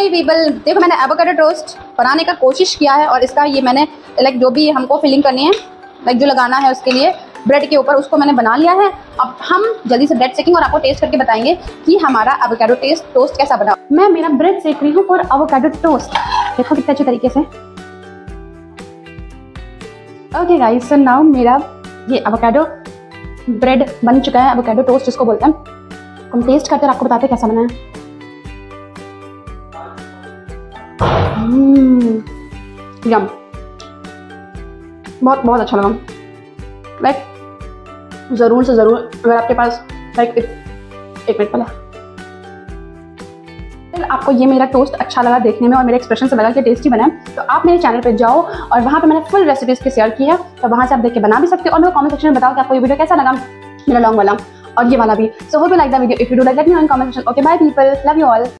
ही वीबल। देखो मैंने avocado toast बनाने का कोशिश किया है और इसका ये मैंने लाइक जो भी हमको फिलिंग करनी है लाइक जो लगाना है उसके लिए ब्रेड के ऊपर उसको मैंने बना लिया है। अब हम जल्दी से ब्रेड सेकेंगे और आपको टेस्ट करके बताएंगे कि हमारा एवोकाडो टोस्ट कैसा बना। मैं मेरा ब्रेड सेक रही हूँ और एवोकाडो टोस्ट देखो कितने अच्छे तरीके से। ओके गाइस सो नाउ मेरा ये एवोकाडो ब्रेड बन चुका है, एवोकाडो टोस्ट जिसको बोलते हैं। हम टेस्ट करते हैं आपको बताते हैं कैसा बना है। यम, बहुत बहुत अच्छा लगा। लाइक ज़रूर से ज़रूर अगर आपके पास लाइक एक मिनट पहले आपको ये मेरा टोस्ट अच्छा लगा देखने में और मेरे एक्सप्रेशन से लगा कि टेस्टी बना है तो आप मेरे चैनल पे जाओ और वहाँ पे मैंने फुल रेसिपीज़ की शेयर की है तो वहाँ से आप देख के बना भी सकते हो। और मेरे कॉमेंट सेक्शन में बताओ कि आपको ये वीडियो कैसा लगा, मेरा लॉन्ग वाला और ये वाला भी। So hope you like the video. If you do like let me know in comment section. Okay bye people, love you all.